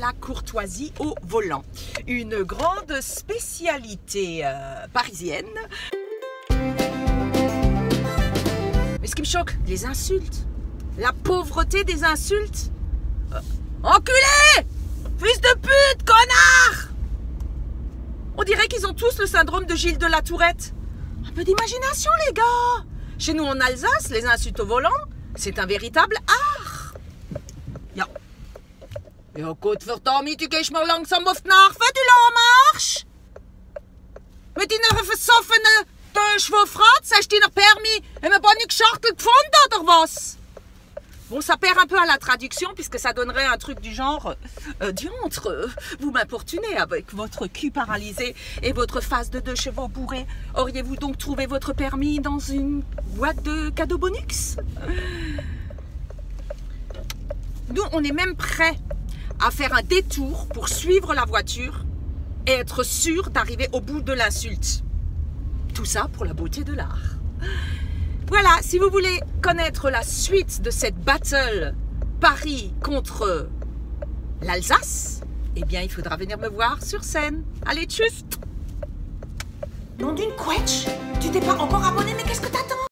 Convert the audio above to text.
la courtoisie au volant. Une grande spécialité parisienne. Mais ce qui me choque, les insultes. La pauvreté des insultes. Enculé! Fils de pute, connard! On dirait qu'ils ont tous le syndrome de Gilles de la Tourette. Un peu d'imagination, les gars! Chez nous, en Alsace, les insultes au volant, c'est un véritable art. Ja. Ja gut, verdammt, du gehst mal langsam auf die Nerven, du Lahmarsch! Mit deiner versoffenen Schwurfratze hast du deiner Permis eine Bonnig-Schachtel gefunden, oder was? Bon, ça perd un peu à la traduction puisque ça donnerait un truc du genre diantre, vous m'importunez avec votre cul paralysé et votre face de 2 chevaux bourrés. Auriez-vous donc trouvé votre permis dans une boîte de cadeaux bonus? Nous, on est même prêts à faire un détour pour suivre la voiture et être sûr d'arriver au bout de l'insulte. Tout ça pour la beauté de l'art. Voilà, si vous voulez connaître la suite de cette battle Paris contre l'Alsace, eh bien, il faudra venir me voir sur scène. Allez, tchuss! Nom d'une couette, tu t'es pas encore abonné, mais qu'est-ce que t'attends?